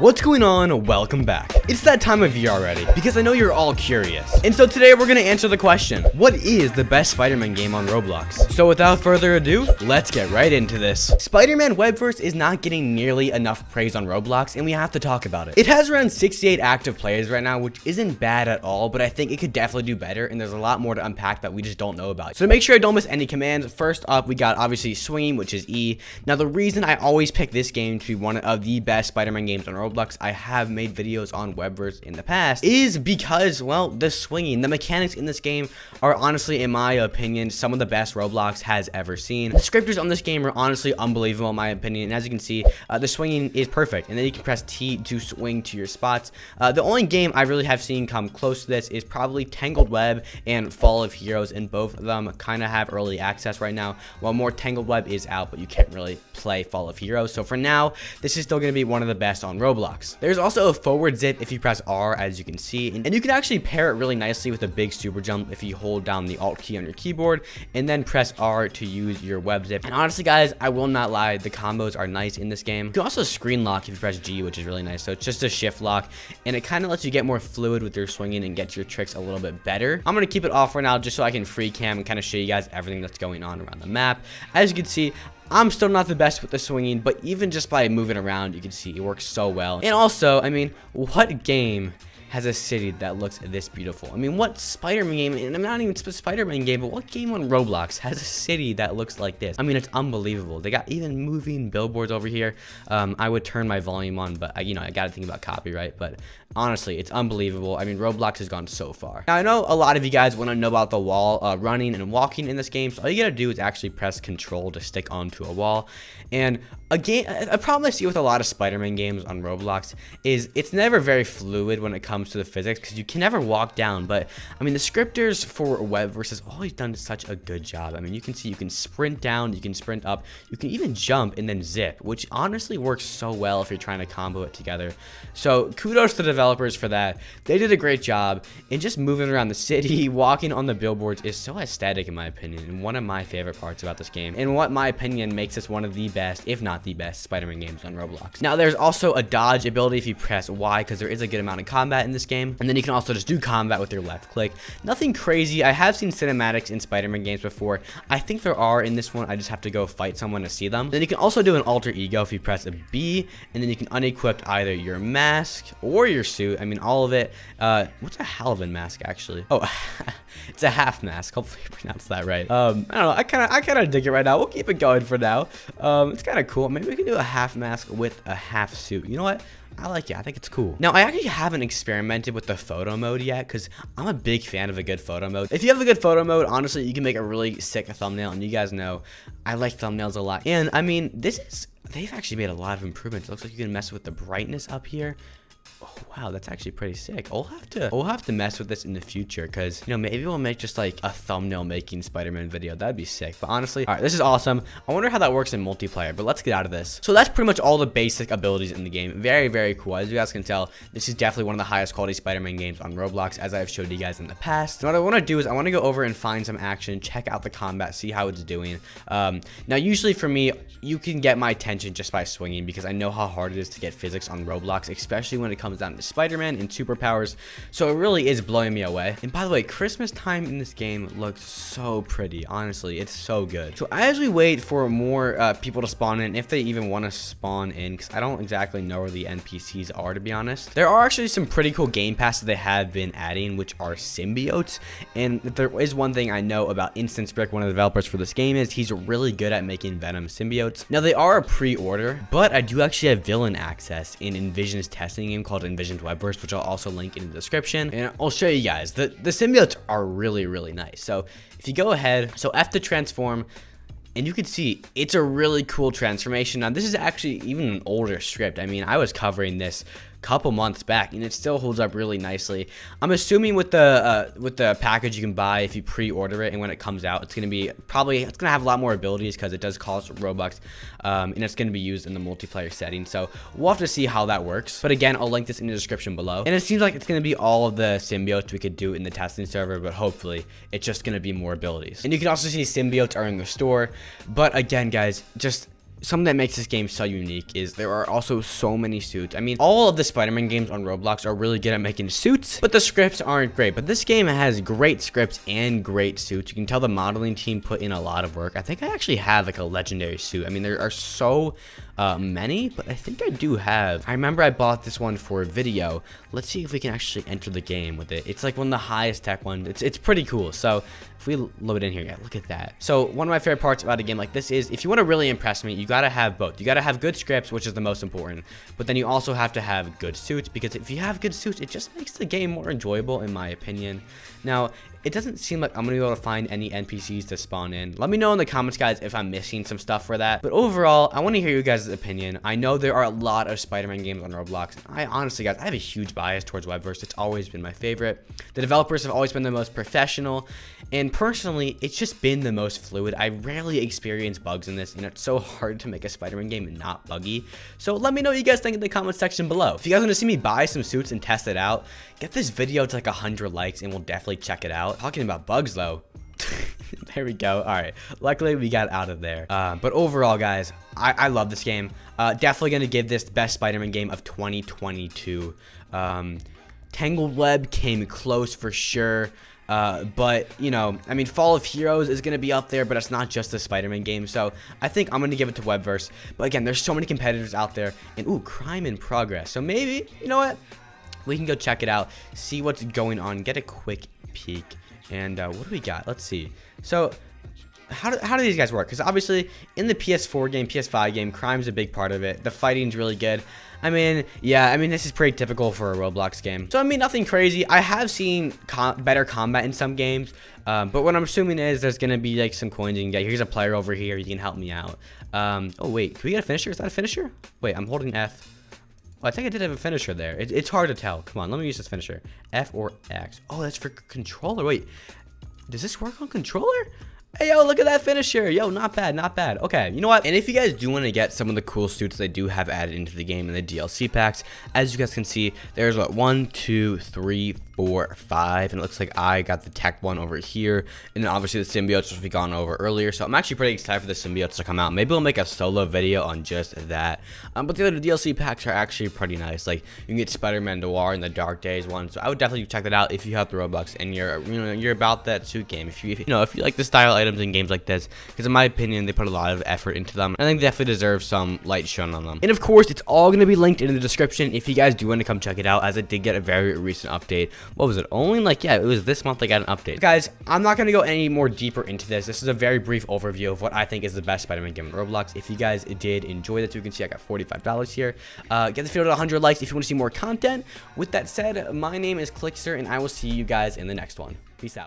What's going on? Welcome back. It's that time of year already, because I know you're all curious. And so today we're gonna answer the question, what is the best Spider-Man game on Roblox? So without further ado, let's get right into this. Spider-Man Web-Verse is not getting nearly enough praise on Roblox, and we have to talk about it. It has around 68 active players right now, which isn't bad at all, but I think it could definitely do better, and there's a lot more to unpack that we just don't know about. So make sure I don't miss any commands. First up, we got obviously swing, which is E. Now the reason I always pick this game to be one of the best Spider-Man games on Roblox, I have made videos on Web-Verse in the past, is because, well, the swinging, the mechanics in this game are honestly, in my opinion, some of the best Roblox has ever seen. The scripters on this game are honestly unbelievable in my opinion, and as you can see, the swinging is perfect, and then you can press T to swing to your spots. The only game I really have seen come close to this is probably Tangled Web and Fall of Heroes, and both of them kind of have early access right now, while more Tangled Web is out, but you can't really play Fall of Heroes, so for now, this is still going to be one of the best on Roblox. There's also a forward zip if you press R, as you can see, and you can actually pair it really nicely with a big super jump if you hold down the alt key on your keyboard and then press R to use your web zip. And honestly guys, I will not lie, the combos are nice in this game. You can also screen lock if you press G, which is really nice. So it's just a shift lock, and it kind of lets you get more fluid with your swinging and get your tricks a little bit better. I'm going to keep it off right now just so I can free cam and kind of show you guys everything that's going on around the map. As you can see, I'm still not the best with the swinging, but even just by moving around, you can see it works so well. And also, I mean, what game has a city that looks this beautiful? I mean, what Spider-Man game, and I'm not even Spider-Man game, but what game on Roblox has a city that looks like this? I mean, it's unbelievable. They got even moving billboards over here. I would turn my volume on, but you know, I gotta think about copyright, but honestly, it's unbelievable. I mean, Roblox has gone so far. Now, I know a lot of you guys wanna know about the wall running and walking in this game, so all you gotta do is actually press Control to stick onto a wall. And a problem I see with a lot of Spider-Man games on Roblox is it's never very fluid when it comes to the physics, because you can never walk down. But I mean, the scripters for Web-Verse has always done such a good job. I mean, you can see you can sprint down, you can sprint up, you can even jump and then zip, which honestly works so well if you're trying to combo it together. So kudos to the developers for that. They did a great job, and just moving around the city, walking on the billboards is so aesthetic in my opinion, and one of my favorite parts about this game, and what my opinion makes this one of the best, if not the best Spider-Man games on Roblox. Now there's also a dodge ability if you press Y, because there is a good amount of combat in this game, and then you can also just do combat with your left click. Nothing crazy. I have seen cinematics in Spider-Man games before. I think there are in this one. I just have to go fight someone to see them. Then you can also do an alter ego if you press a B, and then you can unequip either your mask or your suit. I mean, all of it. What's a Halvin mask actually? Oh, it's a half mask. Hopefully I pronounced that right. I don't know. I kind of dig it right now. We'll keep it going for now. It's kind of cool. Maybe we can do a half mask with a half suit. You know what? I like it. I think it's cool. Now, I actually haven't experimented with the photo mode yet, because I'm a big fan of a good photo mode. If you have a good photo mode, honestly, you can make a really sick thumbnail, and you guys know I like thumbnails a lot. And, I mean, this is... They've actually made a lot of improvements. It looks like you can mess with the brightness up here. Oh, wow, that's actually pretty sick. I'll have to mess with this in the future, because, you know, maybe we'll make just like a thumbnail making Spider-Man video. That'd be sick. But honestly, all right, this is awesome. I wonder how that works in multiplayer, but let's get out of this. So that's pretty much all the basic abilities in the game. Very, very cool. As you guys can tell, this is definitely one of the highest quality Spider-Man games on Roblox, as I've showed you guys in the past. And what I want to do is I want to go over and find some action, check out the combat, see how it's doing. Now, usually for me, you can get my attention just by swinging, because I know how hard it is to get physics on Roblox, especially when it comes down to Spider-Man and superpowers. So it really is blowing me away. And by the way, Christmas time in this game looks so pretty. Honestly, it's so good. So as we wait for more people to spawn in, if they even want to spawn in, because I don't exactly know where the NPCs are, to be honest. There are actually some pretty cool game passes they have been adding, which are symbiotes. And there is one thing I know about Instant Brick, one of the developers for this game, is he's really good at making Venom symbiotes. Now, they are a pre-order, but I do actually have villain access in Envision's testing game called Envisioned Web-Verse, which I'll also link in the description, and I'll show you guys. The symbiotes are really, really nice. So if you go ahead, so F to transform, and you can see it's a really cool transformation. Now, this is actually even an older script. I mean, I was covering this couple months back, and it still holds up really nicely. I'm assuming with the package you can buy, if you pre-order it, and when it comes out, it's gonna be probably, it's gonna have a lot more abilities, because it does cost Robux, and it's gonna be used in the multiplayer setting. So we'll have to see how that works. But again, I'll link this in the description below. And it seems like it's gonna be all of the symbiotes we could do in the testing server, but hopefully it's just gonna be more abilities. And you can also see symbiotes are in the store. But again, guys, just something that makes this game so unique is there are also so many suits. I mean, all of the Spider-Man games on Roblox are really good at making suits, but the scripts aren't great. But this game has great scripts and great suits. You can tell the modeling team put in a lot of work. I think I actually have like a legendary suit. I mean, there are so many, but I think I do have. I remember I bought this one for a video. Let's see if we can actually enter the game with it. It's like one of the highest tech ones. It's pretty cool. So if we load in here, yeah, look at that. So one of my favorite parts about a game like this is if you want to really impress me, you gotta have both. You gotta have good scripts, which is the most important, but then you also have to have good suits, because if you have good suits, it just makes the game more enjoyable, in my opinion. Now, it doesn't seem like I'm gonna be able to find any NPCs to spawn in. Let me know in the comments, guys, if I'm missing some stuff for that. But overall, I want to hear you guys' opinion. I know there are a lot of Spider-Man games on Roblox. I honestly, guys, I have a huge bias towards Web-Verse. It's always been my favorite. The developers have always been the most professional, and personally, it's just been the most fluid. I rarely experience bugs in this, and it's so hard to make a Spider-Man game not buggy. So let me know what you guys think in the comments section below. If you guys want to see me buy some suits and test it out, get this video to like 100 likes, and we'll definitely check it out. Talking about bugs though. There we go. All right, luckily we got out of there. But overall, guys, I love this game. Definitely gonna give this the best Spider-Man game of 2022. Tangled Web came close for sure. But, you know, I mean, Fall of Heroes is going to be up there, but it's not just a Spider-Man game. So I think I'm going to give it to Web-Verse. But again, there's so many competitors out there. And, ooh, Crime in Progress. So maybe, you know what? We can go check it out, see what's going on, get a quick peek. And what do we got? Let's see. So how do these guys work? Because obviously in the PS4 game, PS5 game, crime's a big part of it. The fighting's really good. I mean, yeah, I mean, this is pretty typical for a Roblox game. So, I mean, nothing crazy. I have seen better combat in some games, but what I'm assuming is there's going to be, like, some coins you can get. Here's a player over here. You can help me out. Oh, wait. Can we get a finisher? Is that a finisher? Wait, I'm holding F. Well, I think I did have a finisher there. It's hard to tell. Come on, let me use this finisher. F or X. Oh, that's for controller. Wait, does this work on controller? Hey, yo, look at that finisher. Yo, not bad, not bad. Okay, you know what? And if you guys do want to get some of the cool suits they do have added into the game in the DLC packs, as you guys can see, there's what, 1, 2, 3, 4, 5, and it looks like I got the tech one over here, and then obviously the symbiotes which we gone over earlier. So I'm actually pretty excited for the symbiotes to come out. Maybe I'll make a solo video on just that. But the other DLC packs are actually pretty nice. Like you can get Spider-Man Noir and the Dark Days one. So I would definitely check that out if you have the Robux and you're about that suit game. If you like the style items in games like this, because in my opinion they put a lot of effort into them. I think they definitely deserve some light shown on them. And of course, it's all going to be linked in the description if you guys do want to come check it out, as I did get a very recent update. What was it? Only like, yeah, it was this month I got an update. Guys, I'm not going to go any more deeper into this. This is a very brief overview of what I think is the best Spider-Man game in Roblox. If you guys did enjoy this, you can see I got $45 here. Get the video to 100 likes if you want to see more content. With that said, my name is Clickster, and I will see you guys in the next one. Peace out.